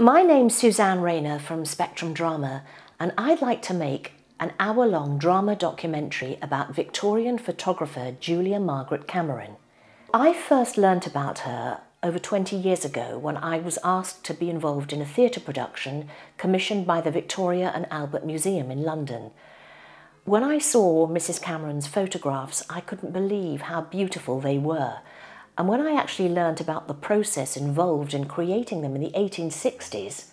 My name's Suzanne Raynor from Spectrum Drama, and I'd like to make an hour-long drama documentary about Victorian photographer Julia Margaret Cameron. I first learnt about her over 20 years ago when I was asked to be involved in a theatre production commissioned by the Victoria and Albert Museum in London. When I saw Mrs. Cameron's photographs, I couldn't believe how beautiful they were. And when I actually learnt about the process involved in creating them in the 1860s,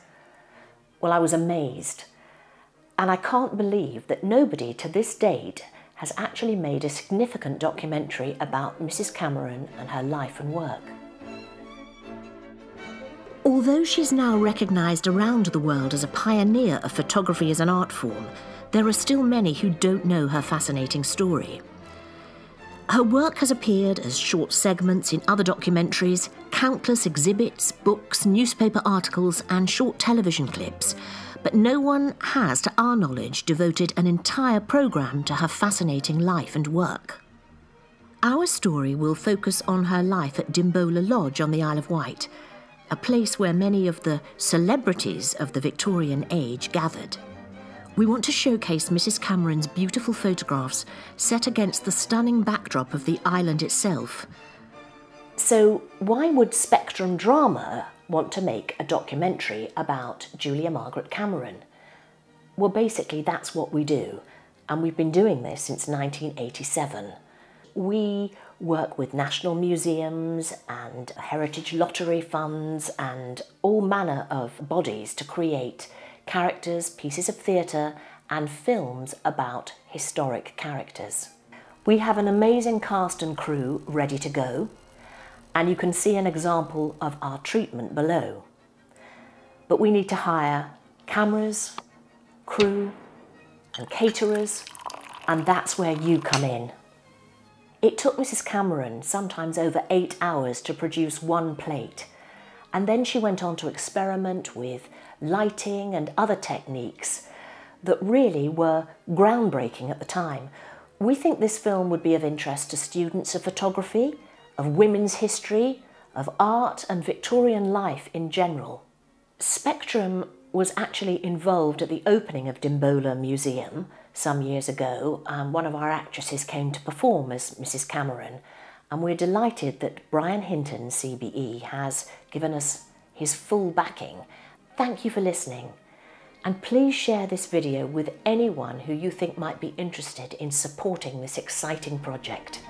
well, I was amazed. And I can't believe that nobody to this date has actually made a significant documentary about Mrs. Cameron and her life and work. Although she's now recognised around the world as a pioneer of photography as an art form, there are still many who don't know her fascinating story. Her work has appeared as short segments in other documentaries, countless exhibits, books, newspaper articles and short television clips, but no one has, to our knowledge, devoted an entire programme to her fascinating life and work. Our story will focus on her life at Dimbola Lodge on the Isle of Wight, a place where many of the celebrities of the Victorian age gathered. We want to showcase Mrs. Cameron's beautiful photographs set against the stunning backdrop of the island itself. So why would Spectrum Drama want to make a documentary about Julia Margaret Cameron? Well, basically that's what we do, and we've been doing this since 1987. We work with national museums and heritage lottery funds and all manner of bodies to create characters, pieces of theatre and films about historic characters. We have an amazing cast and crew ready to go, and you can see an example of our treatment below. But we need to hire cameras, crew and caterers, and that's where you come in. It took Mrs. Cameron sometimes over 8 hours to produce one plate, and then she went on to experiment with lighting and other techniques that really were groundbreaking at the time. We think this film would be of interest to students of photography, of women's history, of art and Victorian life in general. Spectrum was actually involved at the opening of Dimbola Museum some years ago. One of our actresses came to perform as Mrs. Cameron, and we're delighted that Brian Hinton, CBE, has given us his full backing. Thank you for listening, and please share this video with anyone who you think might be interested in supporting this exciting project.